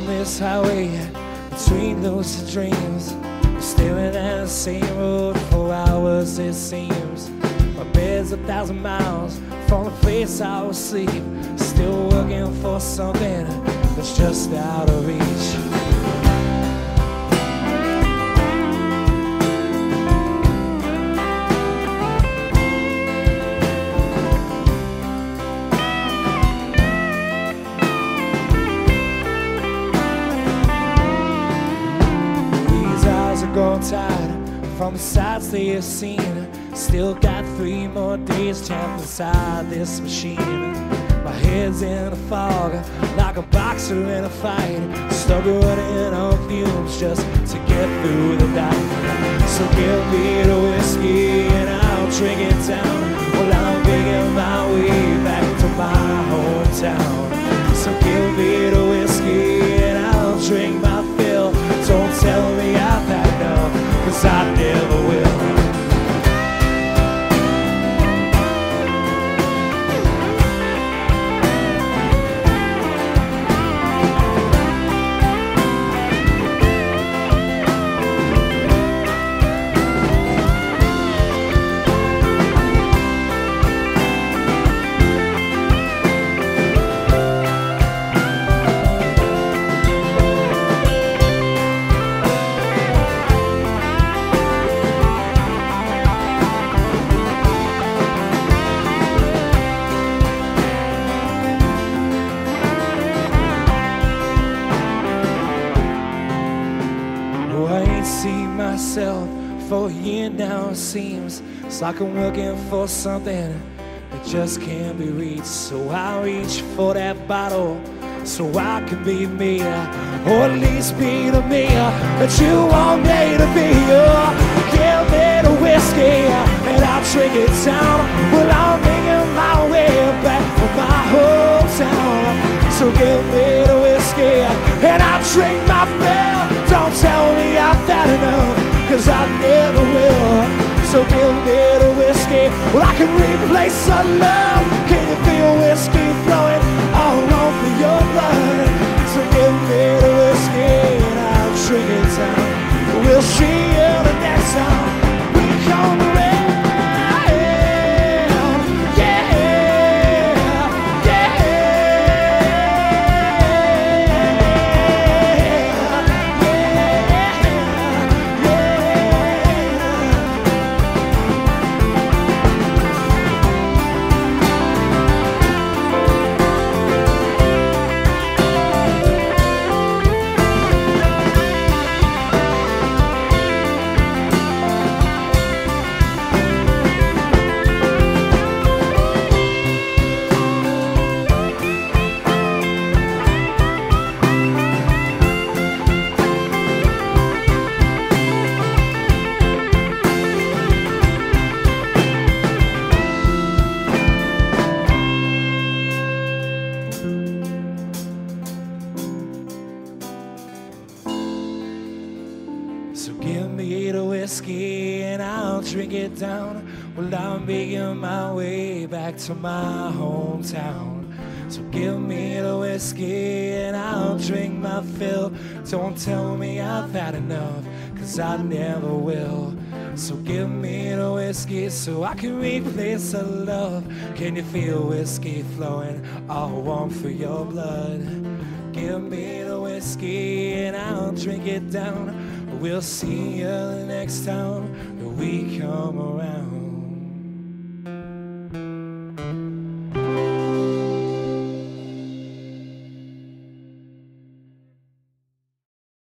on this highway between those dreams, staring at the same road for hours it seems. My bed's 1,000 miles from the place I was asleep, still working for something that's just out of reach. Grown tired from the sights they have seen. Still got 3 more days trapped inside this machine. My head's in a fog, like a boxer in a fight, stuck running on fumes just to get through the night. So give me the whiskey and I'll drink it down, while I'm making my way back to my hometown. So give me the whiskey and I'll drink my fill. Don't tell me I packed, 'cause I never will. Seen myself for a year now, it seems. It's like I'm working for something that just can't be reached. So I reach for that bottle so I can be me, or at least be the me that you want me to be. Give me the whiskey and I'll drink it down, well I'm making my way back from my hometown. So give me the whiskey and I'll drink my fill. Don't tell me I've had enough, 'cause I never will. So give me the whiskey, well I can replace a love. Can you feel whiskey flowing all over your blood? So give me the whiskey and I'll drink it down. We'll see you the next time we come around. So give me the whiskey and I'll drink it down, well I'm making my way back to my hometown. So give me the whiskey and I'll drink my fill. Don't tell me I've had enough, 'cause I never will. So give me the whiskey so I can replace the love. Can you feel whiskey flowing all warm through your blood? Give me the whiskey and I'll drink it down. We'll see you the next time that we come around.